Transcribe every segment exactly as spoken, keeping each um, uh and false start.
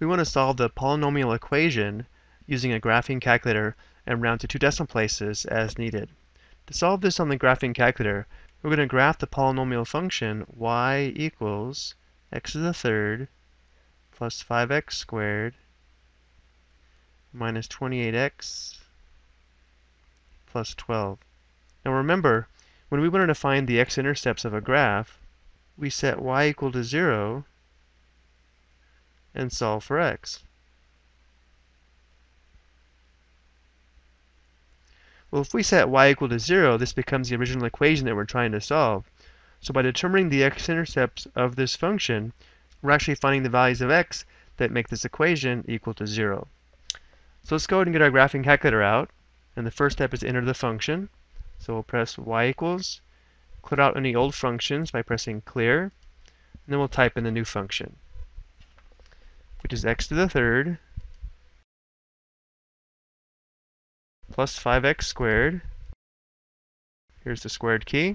We want to solve the polynomial equation using a graphing calculator and round to two decimal places as needed. To solve this on the graphing calculator, we're going to graph the polynomial function y equals x to the third plus five x squared minus twenty-eight x plus twelve. Now remember, when we wanted to find the x-intercepts of a graph, we set y equal to zero and solve for x. Well, if we set y equal to zero, this becomes the original equation that we're trying to solve. So by determining the x-intercepts of this function, we're actually finding the values of x that make this equation equal to zero. So let's go ahead and get our graphing calculator out. And the first step is to enter the function. So we'll press y equals, clear out any old functions by pressing clear, and then we'll type in the new function, which is x to the third plus five x squared, here's the squared key,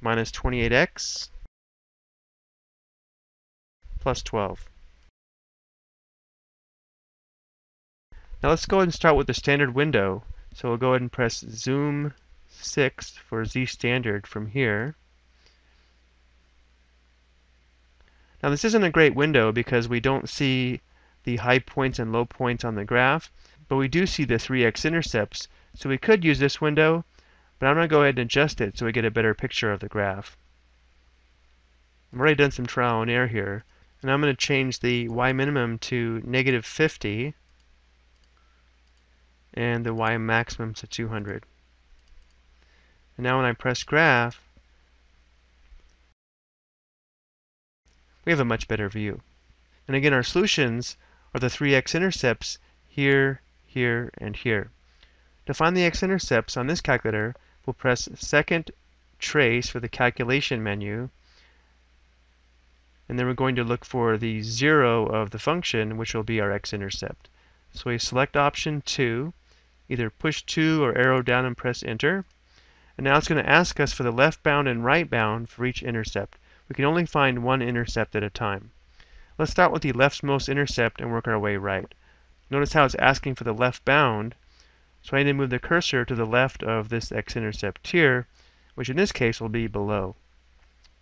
minus twenty-eight x plus twelve. Now let's go ahead and start with the standard window. So we'll go ahead and press zoom six for Z standard from here. Now this isn't a great window because we don't see the high points and low points on the graph, but we do see the three x-intercepts, so we could use this window, but I'm going to go ahead and adjust it so we get a better picture of the graph. I've already done some trial and error here, and I'm going to change the y minimum to negative fifty and the y maximum to two hundred. And now when I press graph, we have a much better view. And again, our solutions are the three x-intercepts here, here, and here. To find the x-intercepts on this calculator, we'll press second trace for the calculation menu, and then we're going to look for the zero of the function, which will be our x-intercept. So we select option two, either push two or arrow down and press enter. And now it's going to ask us for the left bound and right bound for each intercept. We can only find one intercept at a time. Let's start with the leftmost intercept and work our way right. Notice how it's asking for the left bound, so I need to move the cursor to the left of this x-intercept here, which in this case will be below.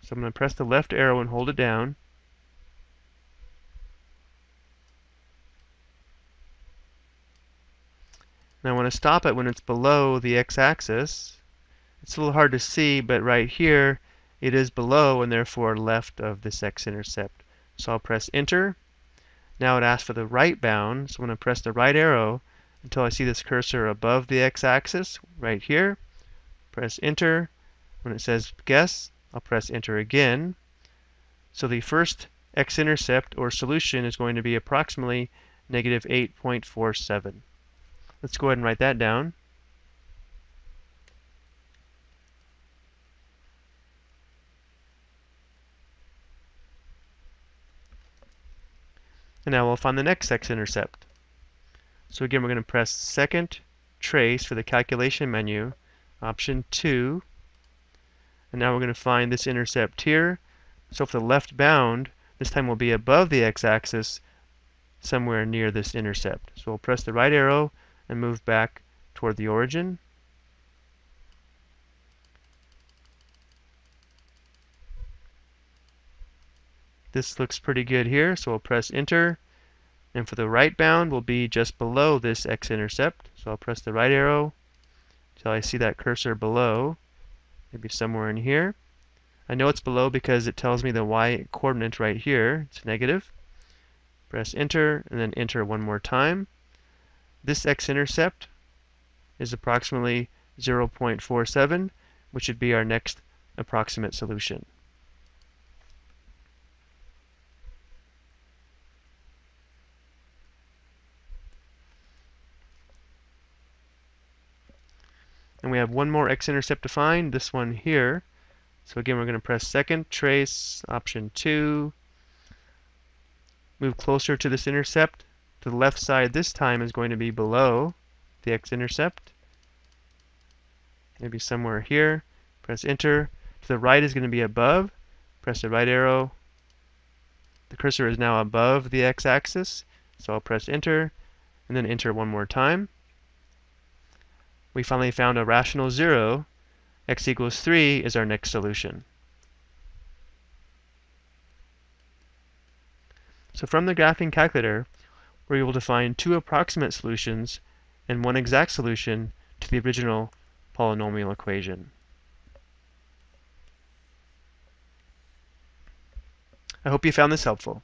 So I'm going to press the left arrow and hold it down. And I want to stop it when it's below the x-axis. It's a little hard to see, but right here it is below and therefore left of this x-intercept. So I'll press enter. Now it asks for the right bound, so I'm going to press the right arrow until I see this cursor above the x-axis right here. Press enter. When it says guess, I'll press enter again. So the first x-intercept or solution is going to be approximately negative eight point four seven. Let's go ahead and write that down. And now we'll find the next x-intercept. So again, we're going to press second trace for the calculation menu, option two. And now we're going to find this intercept here. So for the left bound, this time will be above the x-axis, somewhere near this intercept. So we'll press the right arrow and move back toward the origin. This looks pretty good here, so we'll press enter. And for the right bound, we'll be just below this x-intercept. So I'll press the right arrow until I see that cursor below, maybe somewhere in here. I know it's below because it tells me the y-coordinate right here. It's negative. Press enter, and then enter one more time. This x-intercept is approximately zero point four seven, which should be our next approximate solution. And we have one more x-intercept to find, this one here. So again, we're going to press second trace, option two, move closer to this intercept. To the left side this time is going to be below the x-intercept, maybe somewhere here. Press enter. To the right is going to be above. Press the right arrow. The cursor is now above the x-axis, so I'll press enter, and then enter one more time. We finally found a rational zero. X equals three is our next solution. So from the graphing calculator, we're able to find two approximate solutions and one exact solution to the original polynomial equation. I hope you found this helpful.